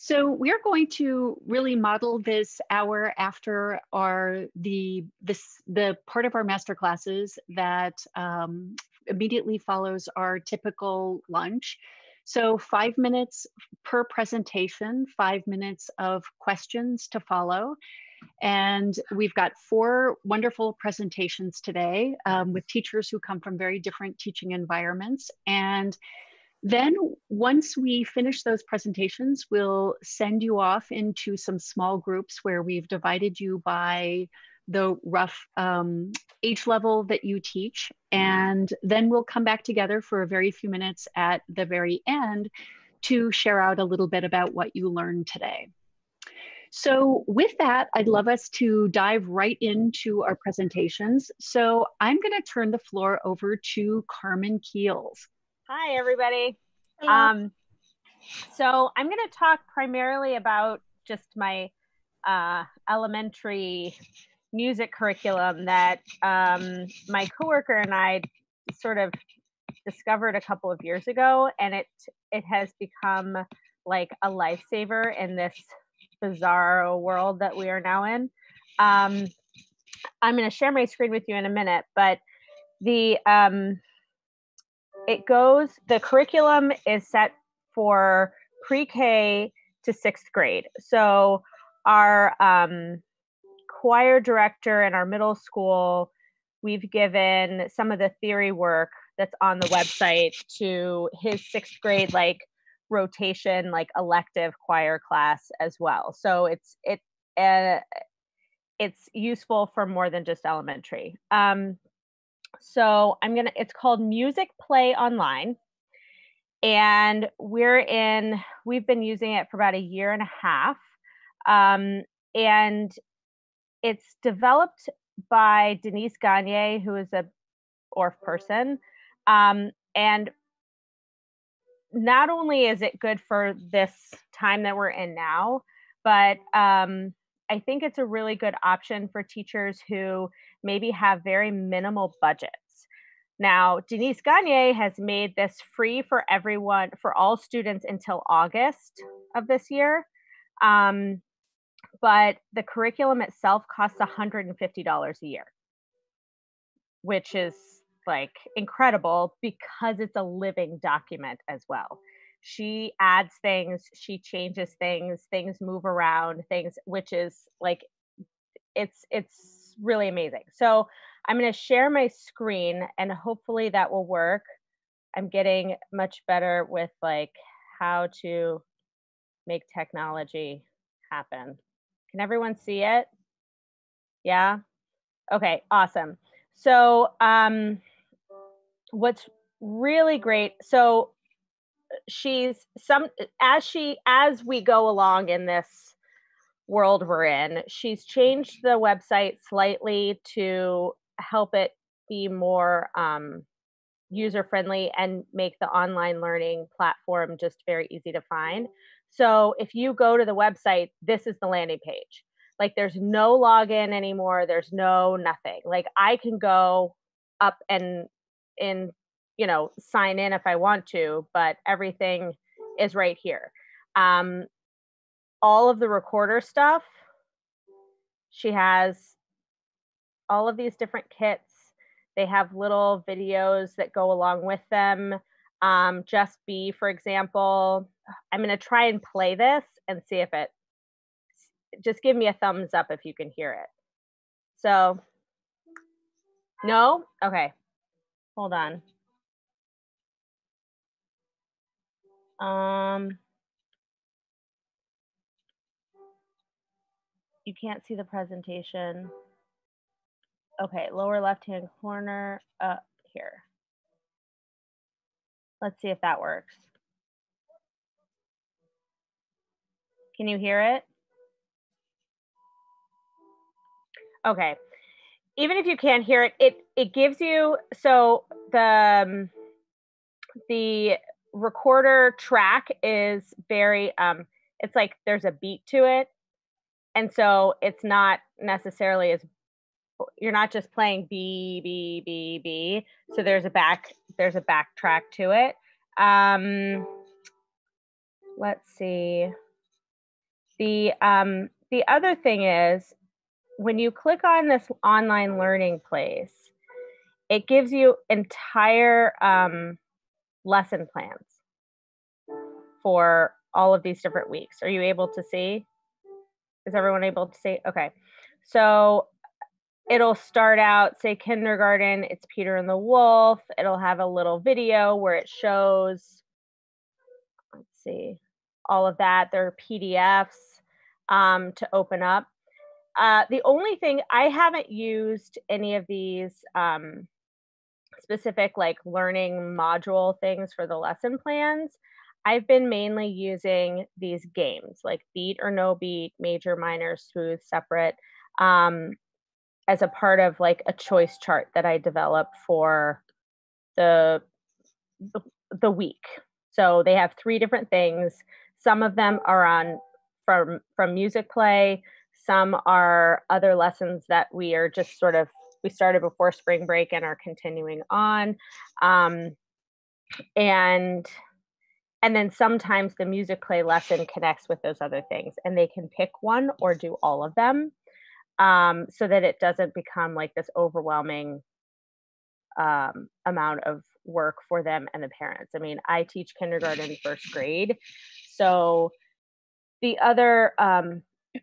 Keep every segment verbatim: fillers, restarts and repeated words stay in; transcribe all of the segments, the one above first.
So we're going to really model this hour after our the this the part of our master classes that um, immediately follows our typical lunch. So five minutes per presentation, five minutes of questions to follow. And we've got four wonderful presentations today um, with teachers who come from very different teaching environments. And then once we finish those presentations, we'll send you off into some small groups where we've divided you by the rough um, age level that you teach. And then we'll come back together for a very few minutes at the very end to share out a little bit about what you learned today. So with that, I'd love us to dive right into our presentations. So I'm gonna turn the floor over to Carmen Keels. Hi, everybody. Um, so I'm going to talk primarily about just my uh, elementary music curriculum that um, my coworker and I sort of discovered a couple of years ago, and it it has become like a lifesaver in this bizarro world that we are now in. Um, I'm going to share my screen with you in a minute, but the um, It goes, the curriculum is set for pre-K to sixth grade. So our um, choir director in our middle school, we've given some of the theory work that's on the website to his sixth grade like rotation, like elective choir class as well. So it's, it, uh, it's useful for more than just elementary. Um, So I'm going to, it's called Music Play Online, and we're in, we've been using it for about a year and a half. Um, and it's developed by Denise Gagné, who is a O R F person. Um, and not only is it good for this time that we're in now, but um, I think it's a really good option for teachers who maybe have very minimal budgets. Now, Denise Gagné has made this free for everyone, for all students until August of this year. Um, but the curriculum itself costs one hundred fifty dollars a year, which is like incredible because it's a living document as well. She adds things, she changes things, things move around, things, which is like, it's, it's, really amazing. So I'm going to share my screen and hopefully that will work. I'm getting much better with like how to make technology happen. Can everyone see it? Yeah. Okay. Awesome. So um, what's really great. So she's some, as she, as we go along in this world we're in, she's changed the website slightly to help it be more um, user-friendly and make the online learning platform just very easy to find. So if you go to the website, this is the landing page. Like there's no login anymore. There's no nothing. Like I can go up and, and you know, sign in if I want to, but everything is right here. Um, all of the recorder stuff. She has all of these different kits. They have little videos that go along with them. Um, Just Be, for example, I'm going to try and play this and see if it, just give me a thumbs up if you can hear it. So, no? Okay. Hold on. Um... You can't see the presentation. Okay, lower left-hand corner up here. Let's see if that works. Can you hear it? Okay. Even if you can't hear it, it, it gives you, so the, um, the recorder track is very, um, it's like there's a beat to it. And so it's not necessarily as, you're not just playing B, B, B, B. So there's a back, there's a backtrack to it. Um, let's see. The, um, the other thing is, when you click on this online learning place, it gives you entire um, lesson plans for all of these different weeks. Are you able to see? Is everyone able to see? Okay. So it'll start out, say kindergarten, it's Peter and the Wolf. It'll have a little video where it shows, let's see, all of that. There are P D Fs um, to open up. Uh, the only thing, I haven't used any of these um, specific like learning module things for the lesson plans. I've been mainly using these games like Beat or No Beat, Major, Minor, Smooth, Separate, um, as a part of like a choice chart that I develop for the, the, the week. So they have three different things. Some of them are on from, from Music Play. Some are other lessons that we are just sort of, we started before spring break and are continuing on. Um, and, and then sometimes the Music Play lesson connects with those other things and they can pick one or do all of them um, so that it doesn't become like this overwhelming um, amount of work for them and the parents. I mean, I teach kindergarten first grade. So the other, um,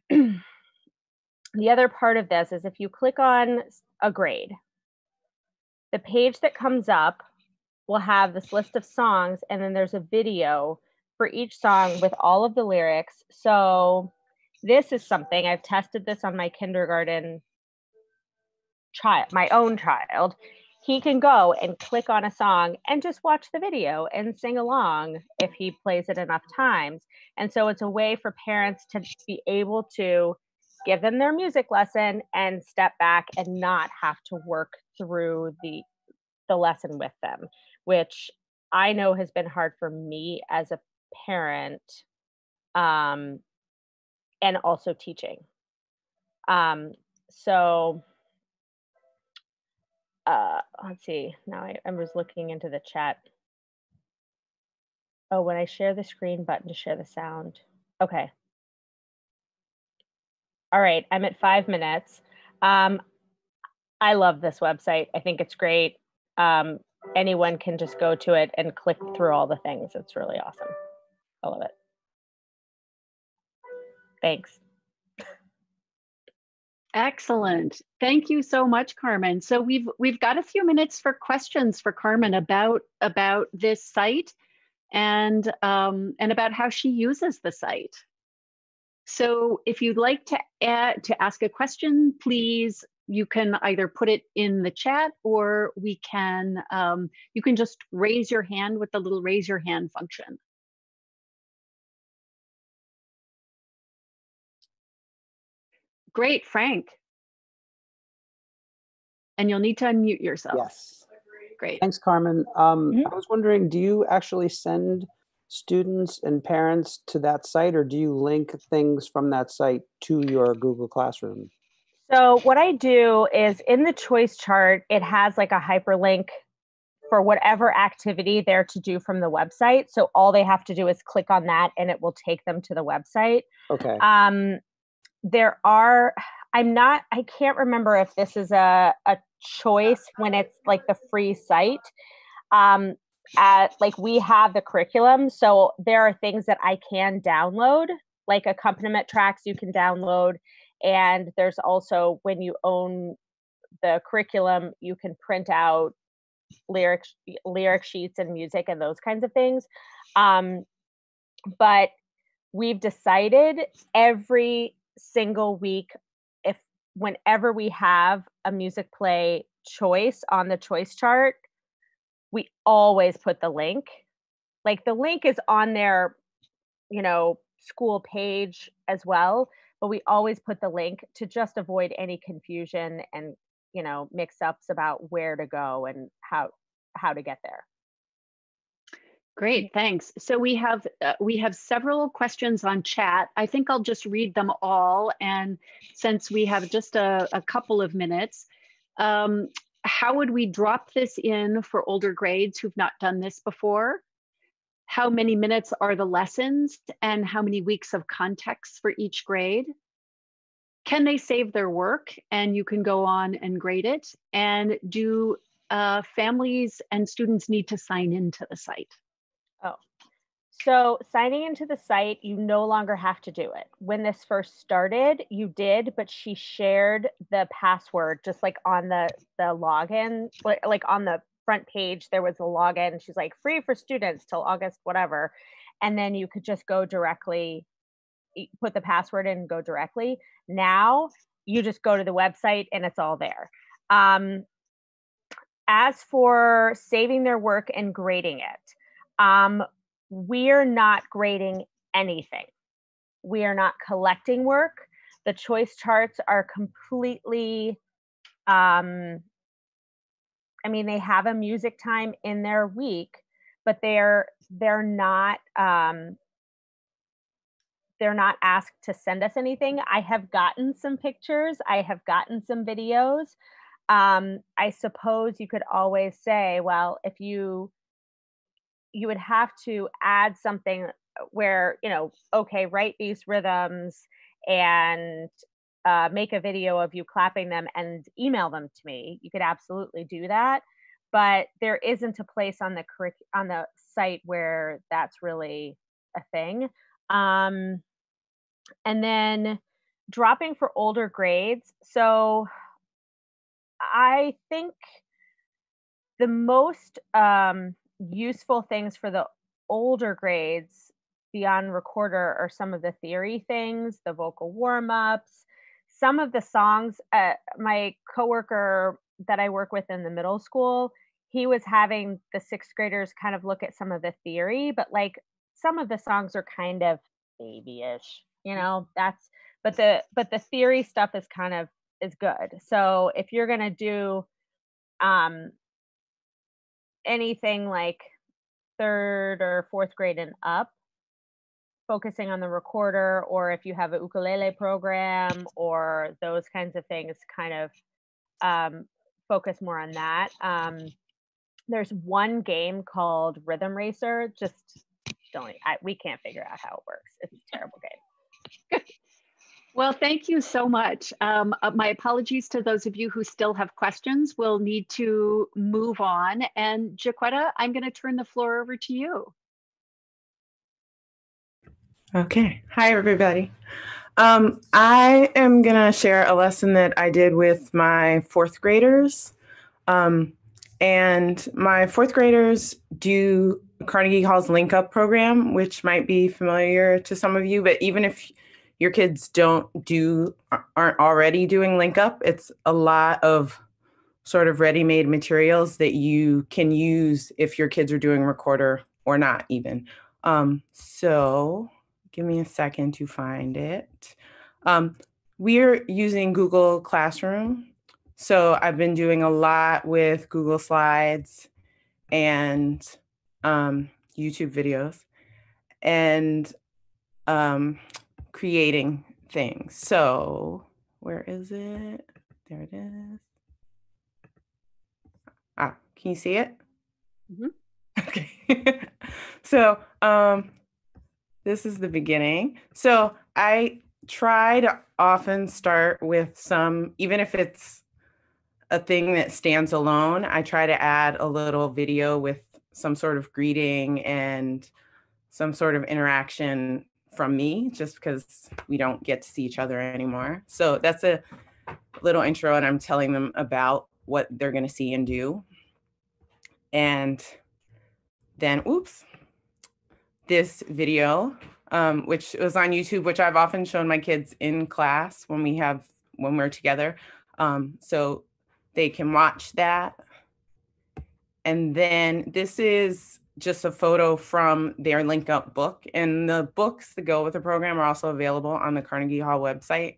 the other part of this is if you click on a grade, the page that comes up will have this list of songs, and then there's a video for each song with all of the lyrics. So this is something, I've tested this on my kindergarten child, my own child. He can go and click on a song and just watch the video and sing along if he plays it enough times. And so it's a way for parents to be able to give them their music lesson and step back and not have to work through the, the lesson with them, which I know has been hard for me as a parent um, and also teaching. Um, so Uh, let's see, now I, I was looking into the chat. Oh, when I share the screen button to share the sound. Okay. All right, I'm at five minutes. Um, I love this website. I think it's great. Um, anyone can just go to it and click through all the things. It's really awesome. I love it. Thanks. Excellent. Thank you so much, Carmen. So we've we've got a few minutes for questions for Carmen about about this site and um, and about how she uses the site. So if you'd like to add, to ask a question, please, you can either put it in the chat or we can um, you can just raise your hand with the little raise your hand function. Great, Frank. And you'll need to unmute yourself. Yes. Great. Thanks, Carmen. Um, mm-hmm. I was wondering, do you actually send students and parents to that site, or do you link things from that site to your Google Classroom? So what I do is in the choice chart, it has like a hyperlink for whatever activity they're to do from the website. So all they have to do is click on that and it will take them to the website. Okay. Um, There are, I'm not, I can't remember if this is a, a choice when it's like the free site. Um, at, like we have the curriculum, so there are things that I can download, like accompaniment tracks you can download. And there's also when you own the curriculum, you can print out lyric, lyric sheets and music and those kinds of things. Um, but we've decided every single week, if whenever we have a Music Play choice on the choice chart, we always put the link. Like the link is on their, you know, school page as well, but we always put the link to just avoid any confusion and, you know, mix-ups about where to go and how how to get there. Great, thanks. So we have uh, we have several questions on chat. I think I'll just read them all. And since we have just a, a couple of minutes, um, how would we drop this in for older grades who've not done this before? how many minutes are the lessons and how many weeks of context for each grade? Can they save their work and you can go on and grade it? And do uh, families and students need to sign into the site? Oh, so signing into the site, you no longer have to do it. When this first started, you did, but she shared the password just like on the, the login, like, like on the front page, there was a login. She's like, free for students till August, whatever. And then you could just go directly, put the password in and go directly. Now you just go to the website and it's all there. Um, as for saving their work and grading it, um, we're not grading anything. We are not collecting work. The choice charts are completely, um, I mean, they have a music time in their week, but they're, they're not, um, they're not asked to send us anything. I have gotten some pictures. I have gotten some videos. Um, I suppose you could always say, well, if you, you would have to add something where, you know, okay, write these rhythms and uh, make a video of you clapping them and email them to me. You could absolutely do that, but there isn't a place on the curric on the site where that's really a thing. Um, and then dropping for older grades. So I think the most um, useful things for the older grades beyond Recorder are some of the theory things, the vocal warm-ups, some of the songs. Uh, my coworker that I work with in the middle school, he was having the sixth graders kind of look at some of the theory, but like, some of the songs are kind of babyish, you know, that's, but the, but the theory stuff is kind of, is good. So if you're going to do um, anything like third or fourth grade and up, focusing on the recorder, or if you have a ukulele program or those kinds of things, kind of um, focus more on that. Um, there's one game called Rhythm Racer, just I, we can't figure out how it works. It's a terrible game. Well, thank you so much. Um, uh, my apologies to those of you who still have questions. We'll need to move on. And Jacquetta, I'm going to turn the floor over to you. Okay. Hi, everybody. Um, I am going to share a lesson that I did with my fourth graders. Um, and my fourth graders do Carnegie Hall's Link Up program, which might be familiar to some of you, but even if your kids don't do, aren't already doing Link Up, it's a lot of sort of ready-made materials that you can use if your kids are doing Recorder or not even. Um, so give me a second to find it. Um, we're using Google Classroom. So I've been doing a lot with Google Slides and Um, YouTube videos and um, creating things. So where is it? There it is. Ah, can you see it? Mm-hmm. Okay. So um, this is the beginning. So I try to often start with some, even if it's a thing that stands alone, I try to add a little video with some sort of greeting and some sort of interaction from me, just because we don't get to see each other anymore. So that's a little intro, and I'm telling them about what they're gonna see and do. And then, oops, this video, um, which was on YouTube, which I've often shown my kids in class when we have, when we're together. Um, so they can watch that. And then this is just a photo from their Link Up book. And the books that go with the program are also available on the Carnegie Hall website.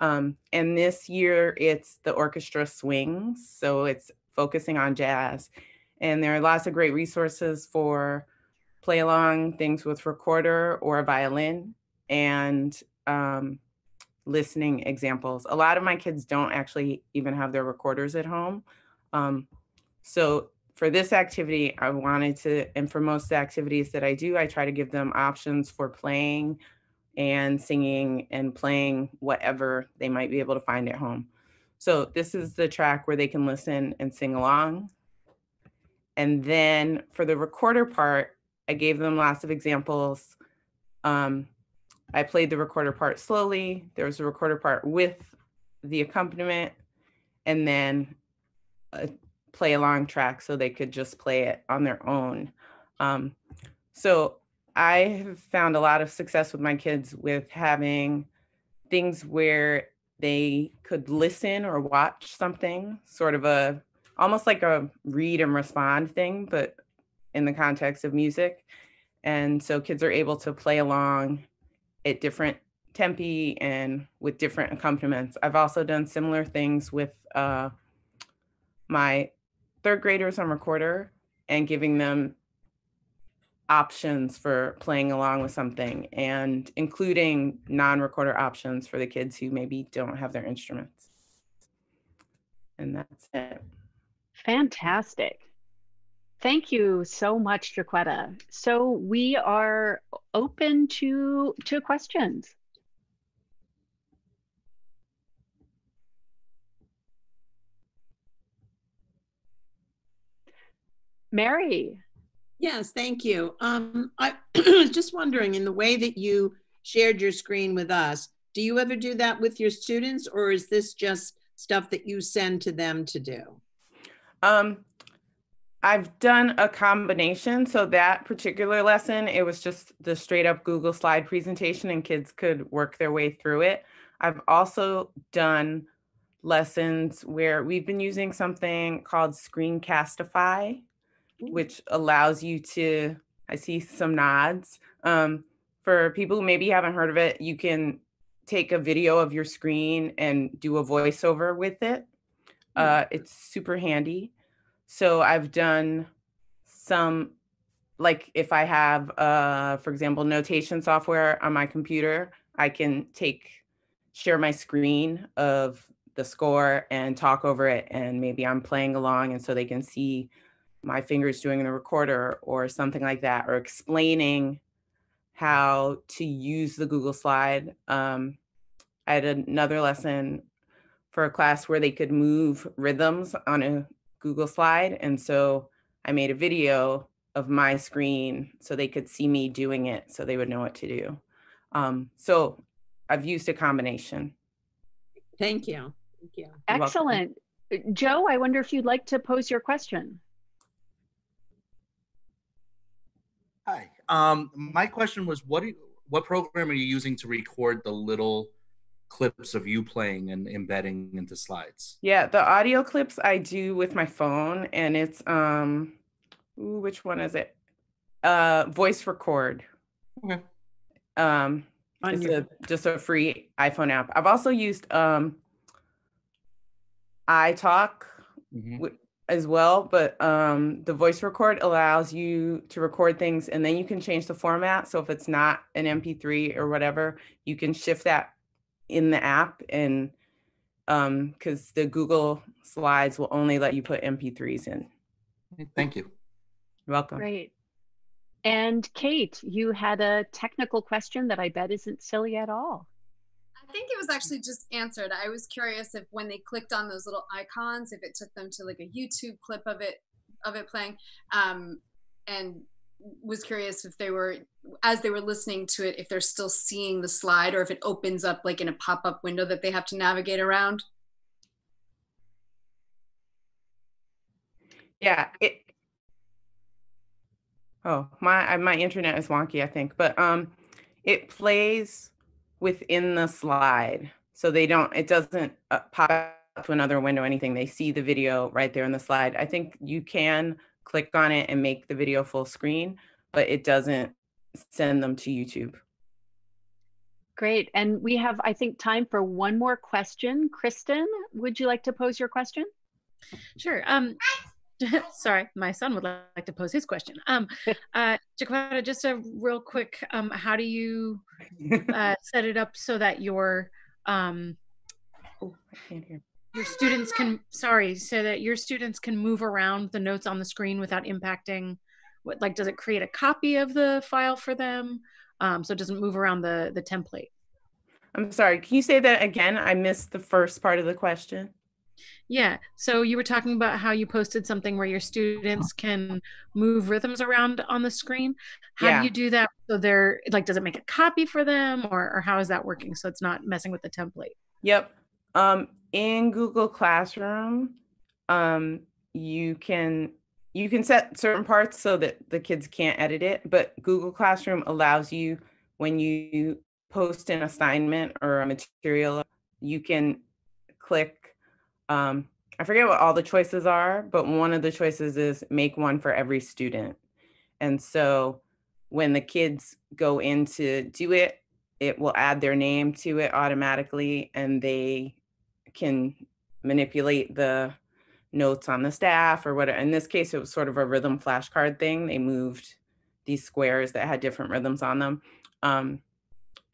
Um, and this year it's the Orchestra Swings. So it's focusing on jazz. And there are lots of great resources for play along, things with recorder or violin, and um, listening examples. A lot of my kids don't actually even have their recorders at home. Um, so for this activity, I wanted to, and for most activities that I do, I try to give them options for playing and singing and playing whatever they might be able to find at home. So this is the track where they can listen and sing along. And then for the recorder part, I gave them lots of examples. Um, I played the recorder part slowly. There was a recorder part with the accompaniment, and then a play along track so they could just play it on their own. Um, so I have found a lot of success with my kids with having things where they could listen or watch something, sort of a, almost like a read and respond thing, but in the context of music. And so kids are able to play along at different tempi and with different accompaniments. I've also done similar things with uh, my third graders on recorder and giving them options for playing along with something and including non-recorder options for the kids who maybe don't have their instruments. And that's it. Fantastic. Thank you so much, Jacquetta. So we are open to, to questions. Mary. Yes, thank you. Um, I was just wondering, in the way that you shared your screen with us, do you ever do that with your students, or is this just stuff that you send to them to do? Um, I've done a combination. So that particular lesson, it was just the straight up Google slide presentation and kids could work their way through it. I've also done lessons where we've been using something called Screencastify, which allows you to, I see some nods. Um, for people who maybe haven't heard of it, you can take a video of your screen and do a voiceover with it. Uh, it's super handy. So I've done some, like if I have, uh, for example, notation software on my computer, I can take, share my screen of the score and talk over it. And maybe I'm playing along, and so they can see my fingers doing in the recorder or something like that, or explaining how to use the Google slide. Um, I had another lesson for a class where they could move rhythms on a Google slide. And so I made a video of my screen so they could see me doing it, so they would know what to do. Um, so I've used a combination. Thank you. Thank you. Excellent. Joe, I wonder if you'd like to pose your question. Hi, um, my question was, what, do you, what program are you using to record the little clips of you playing and embedding into slides? Yeah, the audio clips I do with my phone, and it's, um, ooh, which one is it? Uh, Voice Record. Okay. Um, it's a, just a free iPhone app. I've also used um, iTalk, mm-hmm. as well, but um, the voice record allows you to record things, and then you can change the format. So if it's not an M P three or whatever, you can shift that in the app, and um, because the Google slides will only let you put M P threes in. Thank you. You're welcome. Great. And Kate, you had a technical question that I bet isn't silly at all. I think it was actually just answered. I was curious if when they clicked on those little icons, if it took them to like a YouTube clip of it, of it playing, um, and was curious if they were, as they were listening to it, if they're still seeing the slide, or if it opens up like in a pop-up window that they have to navigate around. Yeah. It, oh, my, my internet is wonky, I think, but um, it plays within the slide, so they don't, it doesn't uh, pop up to another window or anything. They see the video right there in the slide. I think you can click on it and make the video full screen, but it doesn't send them to YouTube. Great. And we have, I think, time for one more question. Kristen, would you like to pose your question? Sure. Um, sorry, my son would like to pose his question. Um, uh, Jacquetta, just a real quick, um, how do you uh, set it up so that your, um, oh, I can't hear. your students can, sorry, so that your students can move around the notes on the screen without impacting what, like, does it create a copy of the file for them? Um, so it doesn't move around the, the template. I'm sorry, can you say that again? I missed the first part of the question. Yeah, so you were talking about how you posted something where your students can move rhythms around on the screen. How yeah. do you do that? So they're like, does it make a copy for them, or, or how is that working? So it's not messing with the template. Yep. Um, in Google Classroom, um, you can you can set certain parts so that the kids can't edit it, but Google Classroom allows you, when you post an assignment or a material, you can click, um, I forget what all the choices are, but one of the choices is make one for every student. And so when the kids go in to do it, it will add their name to it automatically, and they can manipulate the notes on the staff or whatever. In this case, it was sort of a rhythm flashcard thing. They moved these squares that had different rhythms on them. Um,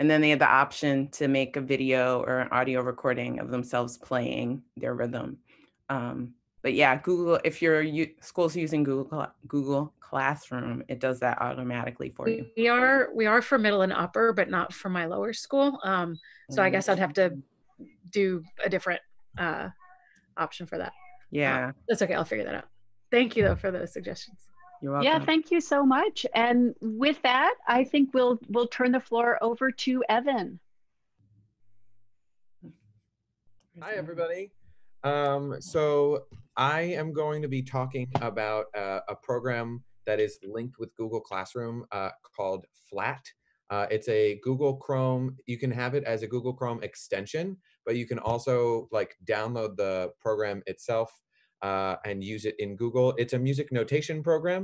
And then they had the option to make a video or an audio recording of themselves playing their rhythm. Um, but yeah, Google, if your school's using Google Google Classroom, it does that automatically for you. We are we are for middle and upper, but not for my lower school. Um, so I guess I'd have to do a different uh, option for that. Yeah, uh, that's okay. I'll figure that out. Thank you though for those suggestions. Yeah, thank you so much. And with that, I think we'll we'll turn the floor over to Evan. Hi, everybody. Um, so I am going to be talking about uh, a program that is linked with Google Classroom uh, called Flat. Uh, it's a Google Chrome. You can have it as a Google Chrome extension, but you can also like download the program itself Uh, and use it in Google. It's a music notation program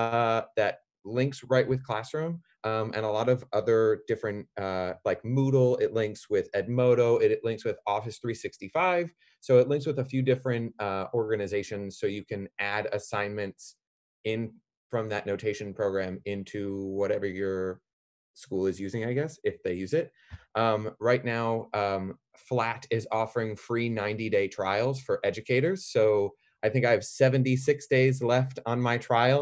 uh, that links right with Classroom um, and a lot of other different, uh, like Moodle, it links with Edmodo, it, it links with Office three sixty-five. So it links with a few different uh, organizations, so you can add assignments in from that notation program into whatever your school is using, I guess, if they use it. Um, right now, um, Flat is offering free ninety day trials for educators. So I think I have seventy-six days left on my trial.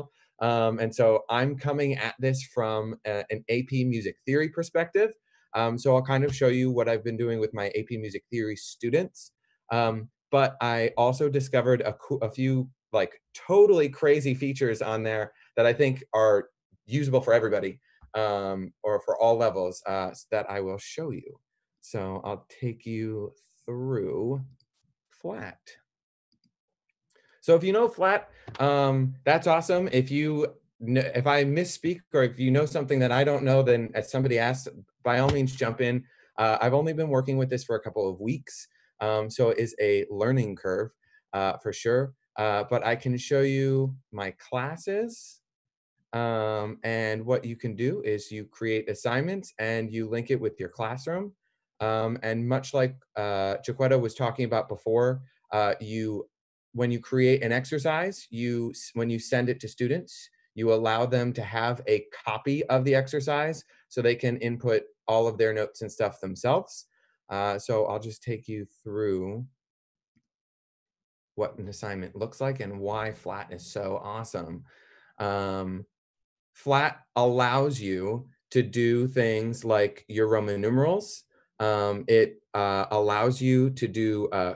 Um, and so I'm coming at this from a, an A P music theory perspective. Um, so I'll kind of show you what I've been doing with my A P music theory students. Um, but I also discovered a, a few like totally crazy features on there that I think are usable for everybody. Um, or for all levels uh, that I will show you. So I'll take you through Flat. So if you know Flat, um, that's awesome. If you kn- if I misspeak or if you know something that I don't know, then as somebody asked, by all means jump in. Uh, I've only been working with this for a couple of weeks, um, so it is a learning curve uh, for sure. Uh, but I can show you my classes. Um, and what you can do is you create assignments and you link it with your classroom. Um, and much like uh, Jacquetta was talking about before, uh, you, when you create an exercise, you when you send it to students, you allow them to have a copy of the exercise so they can input all of their notes and stuff themselves. Uh, so I'll just take you through what an assignment looks like and why Flat is so awesome. Um, Flat allows you to do things like your Roman numerals. Um, it uh, allows you to do, uh,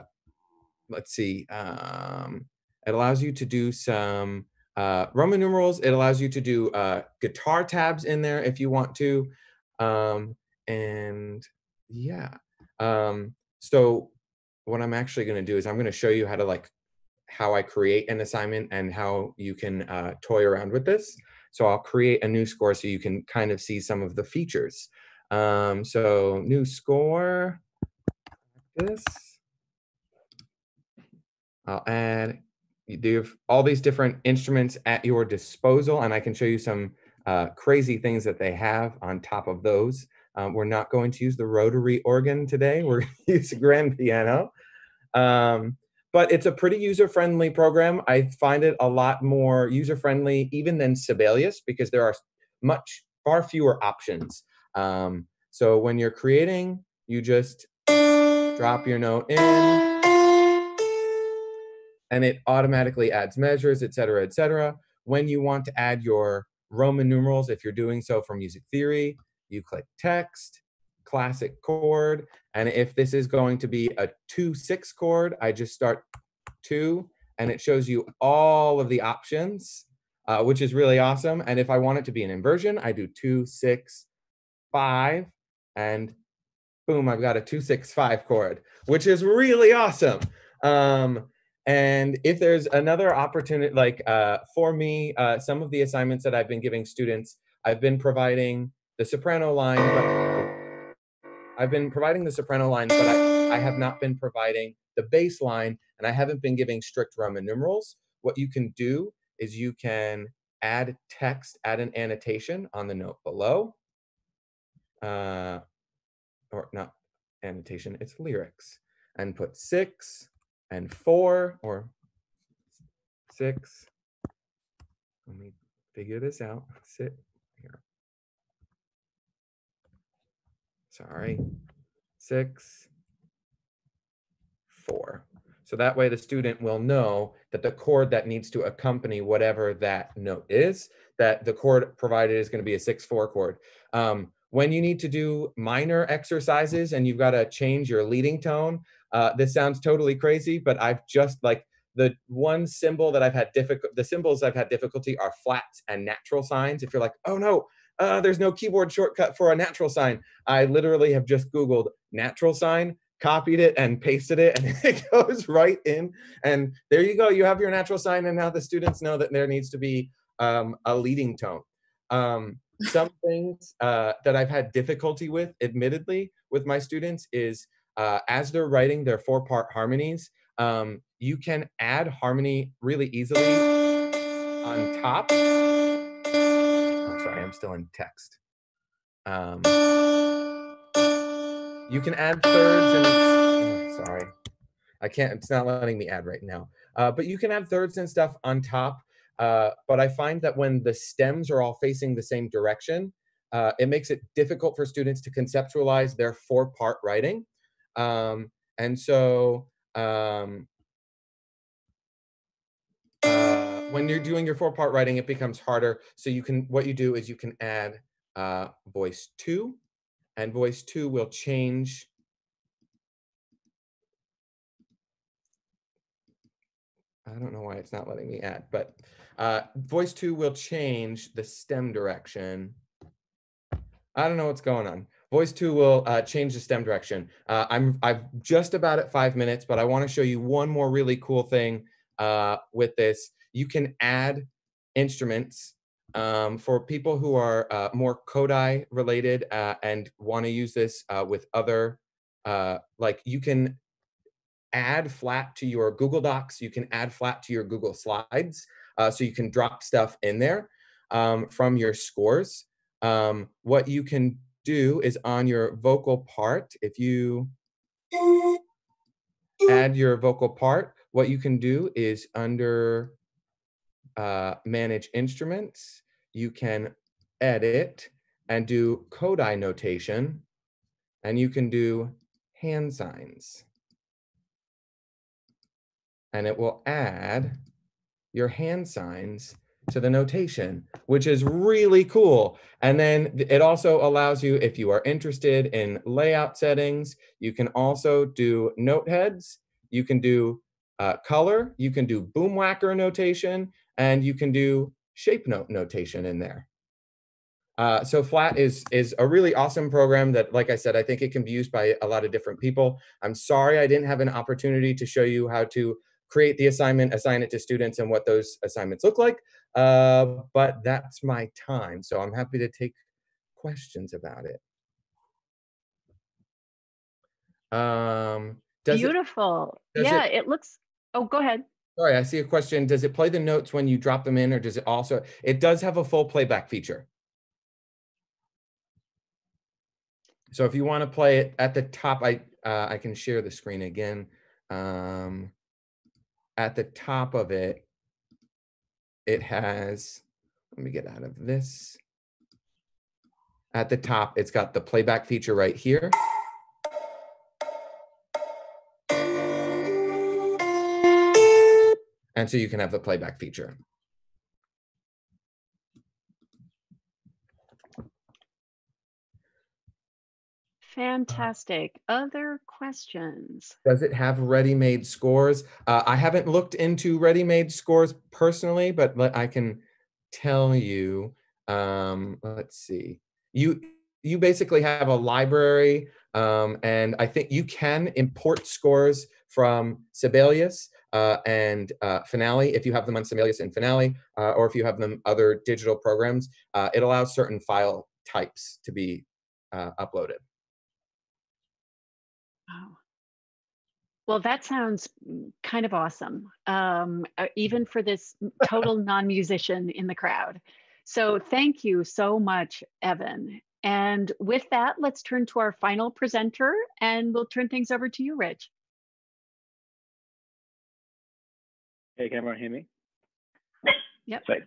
let's see, um, it allows you to do some uh, Roman numerals. It allows you to do uh, guitar tabs in there if you want to. Um, and yeah, um, so what I'm actually going to do is I'm going to show you how to like how I create an assignment and how you can uh, toy around with this. So I'll create a new score so you can kind of see some of the features. Um, so new score, this. I'll add, you have all these different instruments at your disposal, and I can show you some uh, crazy things that they have on top of those. Um, we're not going to use the rotary organ today. We're gonna use a grand piano. Um, But it's a pretty user-friendly program. I find it a lot more user-friendly even than Sibelius because there are much, far fewer options. Um, so when you're creating, you just drop your note in, and it automatically adds measures, et cetera, et cetera. When you want to add your Roman numerals, if you're doing so for music theory, you click text, classic chord, and if this is going to be a two six chord, I just start two, and it shows you all of the options, uh, which is really awesome. And if I want it to be an inversion, I do two six five, and boom, I've got a two six five chord, which is really awesome. Um, And if there's another opportunity, like uh, for me, uh, some of the assignments that I've been giving students, I've been providing the soprano line, but I've been providing the soprano line, but I, I have not been providing the bass line, and I haven't been giving strict Roman numerals. What you can do is you can add text, add an annotation on the note below, uh, or not annotation, it's lyrics, and put six. And four or six, let me figure this out, sit here. Sorry, six, four. So that way the student will know that the chord that needs to accompany whatever that note is, that the chord provided is gonna be a six, four chord. Um, when you need to do minor exercises and you've gotta change your leading tone, Uh, this sounds totally crazy, but I've just like the one symbol that I've had difficult, the symbols I've had difficulty are flats and natural signs. If you're like, oh no, uh, there's no keyboard shortcut for a natural sign. I literally have just Googled natural sign, copied it and pasted it, and it goes right in. And there you go, you have your natural sign, and now the students know that there needs to be um, a leading tone. Um, some things uh, that I've had difficulty with, admittedly, with my students is Uh, as they're writing their four-part harmonies, um, you can add harmony really easily on top. Oh, sorry, I'm still in text. Um, you can add thirds and, oh, sorry, I can't, it's not letting me add right now. Uh, but you can add thirds and stuff on top, uh, but I find that when the stems are all facing the same direction, uh, it makes it difficult for students to conceptualize their four-part writing. Um, and so, um, uh, when you're doing your four part writing, it becomes harder. So you can, what you do is you can add, uh, voice two, and voice two will change. I don't know why it's not letting me add, but, uh, voice two will change the stem direction. I don't know what's going on. Voice two will uh, change the stem direction. Uh, I'm, I'm just about at five minutes, but I wanna show you one more really cool thing uh, with this. You can add instruments um, for people who are uh, more Kodai related uh, and wanna use this uh, with other, uh, like you can add Flat to your Google Docs, you can add Flat to your Google Slides, uh, so you can drop stuff in there um, from your scores. Um, what you can do is on your vocal part, if you add your vocal part, what you can do is under uh, manage instruments, you can edit and do Kodai notation, and you can do hand signs. And it will add your hand signs to the notation, which is really cool. And then it also allows you, if you are interested in layout settings, you can also do note heads, you can do uh, color, you can do boomwhacker notation, and you can do shape note notation in there. Uh, so Flat is, is a really awesome program that, like I said, I think it can be used by a lot of different people. I'm sorry I didn't have an opportunity to show you how to create the assignment, assign it to students, and what those assignments look like. Uh, but that's my time, so I'm happy to take questions about it. Um, does Beautiful. It, does yeah, it, it looks, oh, go ahead. Sorry, I see a question. Does it play the notes when you drop them in, or does it also, it does have a full playback feature. So if you want to play it at the top, I, uh, I can share the screen again. Um, at the top of it, it has, let me get out of this. At the top, it's got the playback feature right here. And so you can have the playback feature. Fantastic. Other questions? Does it have ready-made scores? Uh, I haven't looked into ready-made scores personally, but I can tell you. Um, let's see. You you basically have a library, um, and I think you can import scores from Sibelius uh, and uh, Finale if you have them on Sibelius and Finale, uh, or if you have them other digital programs. Uh, it allows certain file types to be uh, uploaded. Wow. Well, that sounds kind of awesome, um, even for this total non-musician in the crowd. So thank you so much, Evan. And with that, let's turn to our final presenter, and we'll turn things over to you, Rich. Hey, can everyone hear me? Yep. Sorry.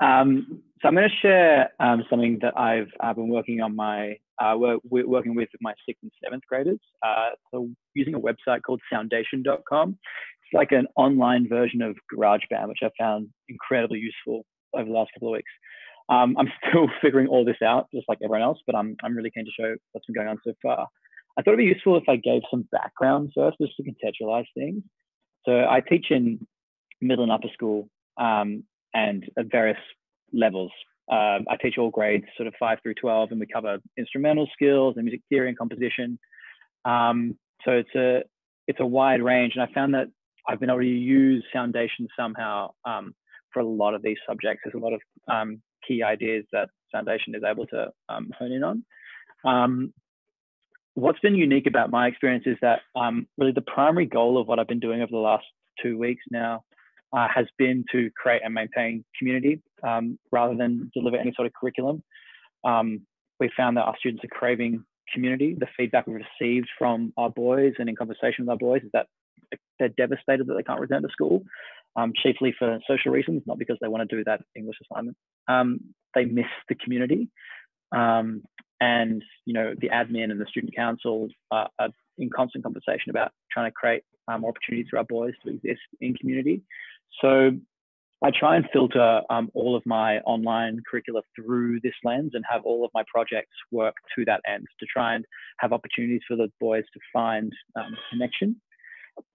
Um, so I'm going to share um, something that I've uh, been working on my uh, we're, we're working with my sixth and seventh graders. Uh, so using a website called Soundation dot com, it's like an online version of GarageBand, which I found incredibly useful over the last couple of weeks. Um, I'm still figuring all this out, just like everyone else, but I'm I'm really keen to show what's been going on so far. I thought it'd be useful if I gave some background first, just to contextualize things. So I teach in middle and upper school. Um, and at various levels. Uh, I teach all grades, sort of five through twelve, and we cover instrumental skills and music theory and composition. Um, so it's a, it's a wide range. And I found that I've been able to use Soundation somehow um, for a lot of these subjects. There's a lot of um, key ideas that Soundation is able to um, hone in on. Um, what's been unique about my experience is that um, really the primary goal of what I've been doing over the last two weeks now Uh, has been to create and maintain community um, rather than deliver any sort of curriculum. Um, we found that our students are craving community. The feedback we've received from our boys and in conversation with our boys is that they're devastated that they can't return to school, um, chiefly for social reasons, not because they want to do that English assignment. Um, they miss the community. Um, and, you know, the admin and the student council are, are in constant conversation about trying to create um, opportunities for our boys to exist in community. So I try and filter um, all of my online curricula through this lens and have all of my projects work to that end to try and have opportunities for the boys to find um, connection.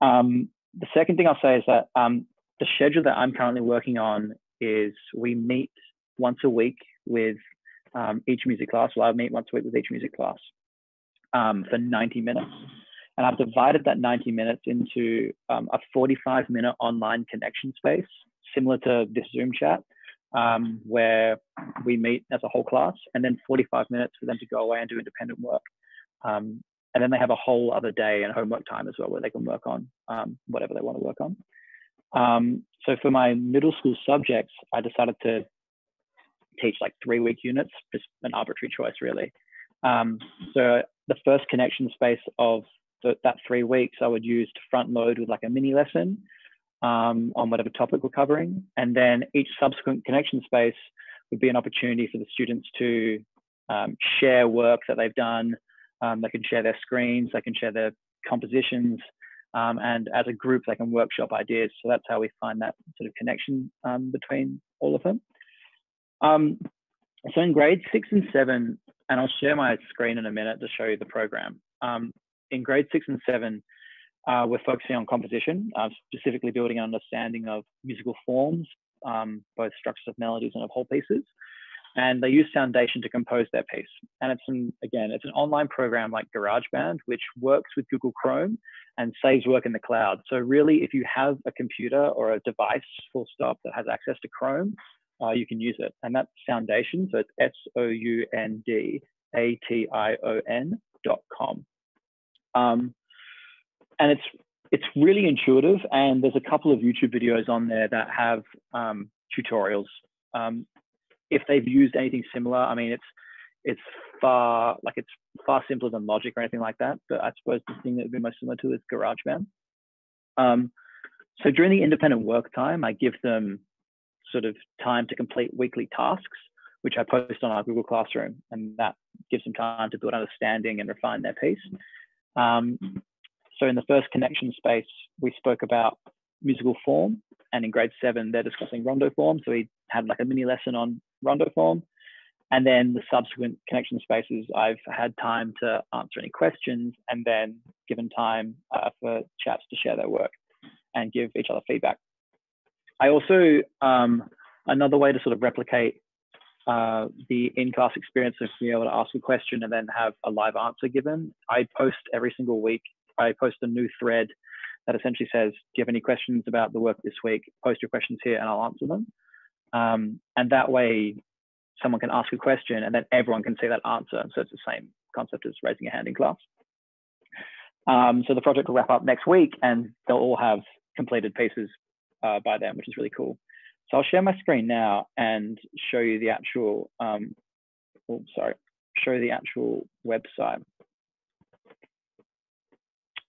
Um, the second thing I'll say is that um, the schedule that I'm currently working on is we meet once a week with um, each music class. Well, I meet once a week with each music class um, for ninety minutes. And I've divided that ninety minutes into um, a forty-five minute online connection space, similar to this Zoom chat, um, where we meet as a whole class, and then forty-five minutes for them to go away and do independent work. Um, and then they have a whole other day and homework time as well, where they can work on um, whatever they want to work on. Um, so for my middle school subjects, I decided to teach like three week units, just an arbitrary choice really. Um, so the first connection space of So that three weeks I would use to front load with like a mini lesson um, on whatever topic we're covering. And then each subsequent connection space would be an opportunity for the students to um, share work that they've done. Um, they can share their screens, they can share their compositions, um, and as a group, they can workshop ideas. So that's how we find that sort of connection um, between all of them. Um, so in grades six and seven, and I'll share my screen in a minute to show you the program. Um, In grades six and seven, uh, we're focusing on composition, uh, specifically building an understanding of musical forms, um, both structures of melodies and of whole pieces. And they use Soundation to compose their piece. And it's an, again, it's an online program like GarageBand, which works with Google Chrome and saves work in the cloud. So really, if you have a computer or a device, full stop, that has access to Chrome, uh, you can use it. And that's Soundation, so it's S O U N D A T I O N dot com. Um, and it's it's really intuitive, and there's a couple of YouTube videos on there that have um, tutorials. Um, if they've used anything similar, I mean, it's it's far like it's far simpler than Logic or anything like that. But I suppose the thing that would be most similar to is GarageBand. Um, so during the independent work time, I give them sort of time to complete weekly tasks, which I post on our Google Classroom, and that gives them time to build understanding and refine their piece. Um, so in the first connection space, we spoke about musical form. and in grade seven, they're discussing rondo form. So we had like a mini lesson on rondo form. And then the subsequent connection spaces, I've had time to answer any questions and then given time uh, for chaps to share their work and give each other feedback. I also, um, another way to sort of replicate uh, the in-class experience of being able to ask a question and then have a live answer given. I post every single week, I post a new thread that essentially says, do you have any questions about the work this week? Post your questions here and I'll answer them. Um, and that way, someone can ask a question and then everyone can see that answer. So it's the same concept as raising a hand in class. Um, so the project will wrap up next week and they'll all have completed pieces uh, by then, which is really cool. So I'll share my screen now and show you the actual, um, oh, sorry, show the actual website.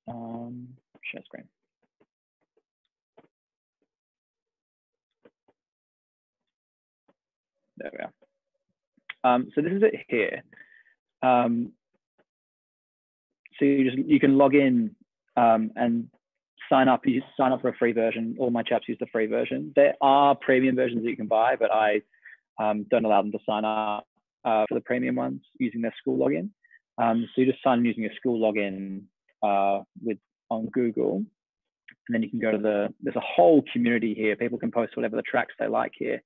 Um, share screen. There we are. Um, so this is it here. Um, so you just you can log in um, and sign up. You sign up for a free version. All my chaps use the free version. There are premium versions that you can buy, but I um, don't allow them to sign up uh, for the premium ones using their school login. Um, so you just sign in using your school login uh, with on Google, and then you can go to the. There's a whole community here. People can post whatever the tracks they like here,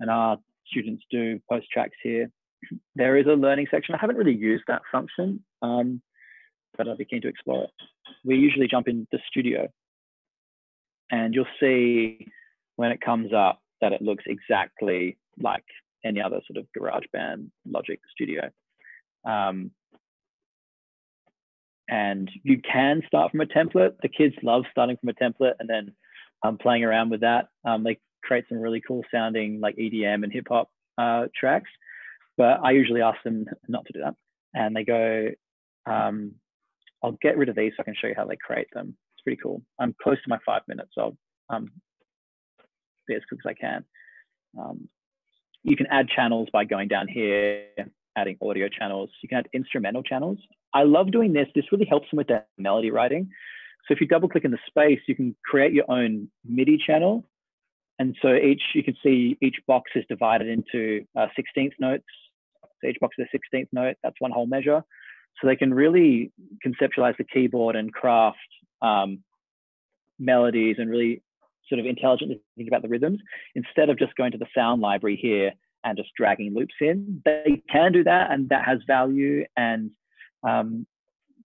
and our students do post tracks here. There is a learning section. I haven't really used that function, um, but I'd be keen to explore it. We usually jump into the studio and you'll see when it comes up that it looks exactly like any other sort of GarageBand Logic studio. Um, and you can start from a template. The kids love starting from a template and then um, playing around with that. Um, they create some really cool sounding like E D M and hip hop uh, tracks, but I usually ask them not to do that. And they go, um, I'll get rid of these so I can show you how they create them. It's pretty cool. I'm close to my five minutes, so I'll um, be as quick as I can. Um, you can add channels by going down here, adding audio channels. You can add instrumental channels. I love doing this. This really helps them with their melody writing. So if you double click in the space, you can create your own MIDI channel. And so each, you can see each box is divided into uh, sixteenth notes. So each box is a sixteenth note, that's one whole measure. So they can really conceptualize the keyboard and craft um, melodies and really sort of intelligently think about the rhythms instead of just going to the sound library here and just dragging loops in. They can do that and that has value and um,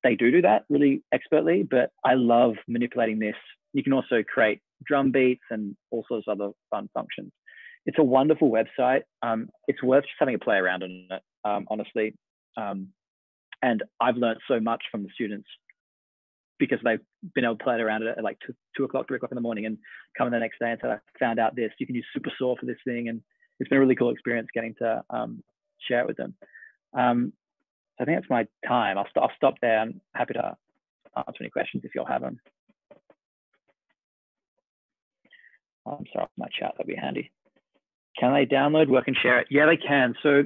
they do do that really expertly, but I love manipulating this. You can also create drum beats and all sorts of other fun functions. It's a wonderful website. Um, it's worth just having a play around on it, um, honestly. Um, and I've learned so much from the students because they've been able to play around it at like two, two o'clock, three o'clock in the morning and come in the next day and say, I found out this, you can use Supersaw for this thing. And it's been a really cool experience getting to um, share it with them. Um, so I think that's my time. I'll, st I'll stop there. I'm happy to answer any questions if you'll have them. I'm sorry, my chat, that'd be handy. Can they download, work and share it? Yeah, they can. So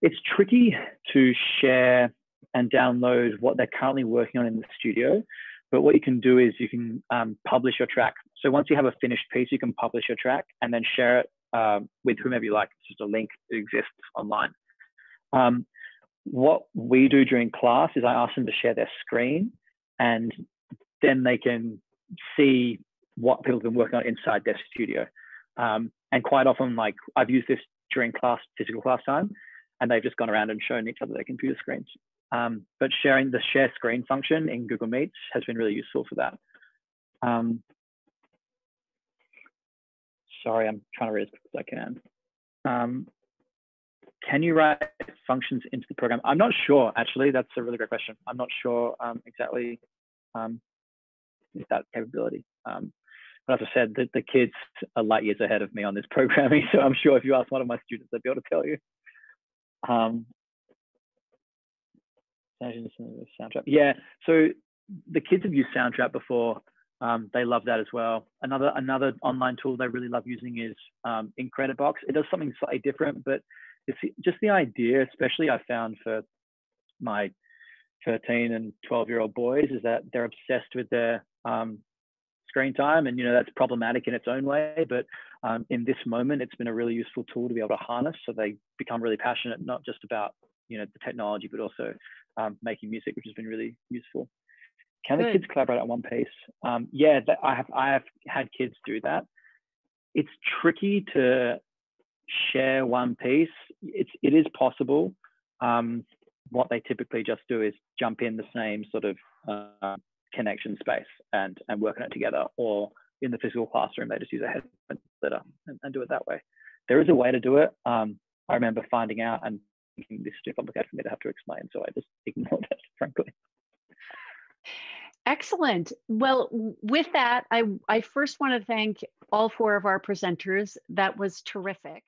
it's tricky to share and download what they're currently working on in the studio, but what you can do is you can um, publish your track. So once you have a finished piece, you can publish your track and then share it uh, with whomever you like. It's just a link that exists online. Um, what we do during class is I ask them to share their screen and then they can see what people have been working on inside their studio. Um, and quite often, like I've used this during class, physical class time, and they've just gone around and shown each other their computer screens. Um, but sharing the share screen function in Google Meets has been really useful for that. Um, sorry, I'm trying to read as quick as I can. Um, can you write functions into the program? I'm not sure, actually, that's a really great question. I'm not sure um, exactly um, that capability. Um, But as I said, the, the kids are light years ahead of me on this programming. So I'm sure if you ask one of my students, they'd be able to tell you. Um, Soundtrap. Yeah, so the kids have used Soundtrap before. Um, they love that as well. Another another online tool they really love using is um, Incredibox. It does something slightly different, but it's just the idea, especially I found for my thirteen and twelve year old boys, is that they're obsessed with their um, screen time, and you know that's problematic in its own way, but um, in this moment it's been a really useful tool to be able to harness, so they become really passionate not just about you know the technology but also um, making music, which has been really useful. Can Good. The kids collaborate on one piece? Um, yeah, I have I have had kids do that. It's tricky to share one piece. It's it is possible. Um, what they typically just do is jump in the same sort of uh, connection space and and work on it together, or in the physical classroom they just use a headphone splitter and, and do it that way. There is a way to do it. Um, I remember finding out and thinking this is too complicated for me to have to explain, so I just ignored it, frankly. Excellent. Well, with that, I, I first want to thank all four of our presenters. That was terrific.